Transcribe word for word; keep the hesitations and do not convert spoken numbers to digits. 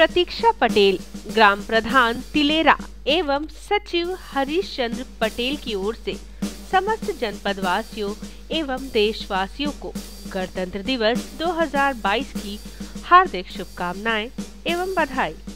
प्रतीक्षा पटेल, ग्राम प्रधान तिलेरा एवं सचिव हरीश चंद्र पटेल की ओर से समस्त जनपद वासियों एवं देशवासियों को गणतंत्र दिवस दो हज़ार बाईस की हार्दिक शुभकामनाएं एवं बधाई।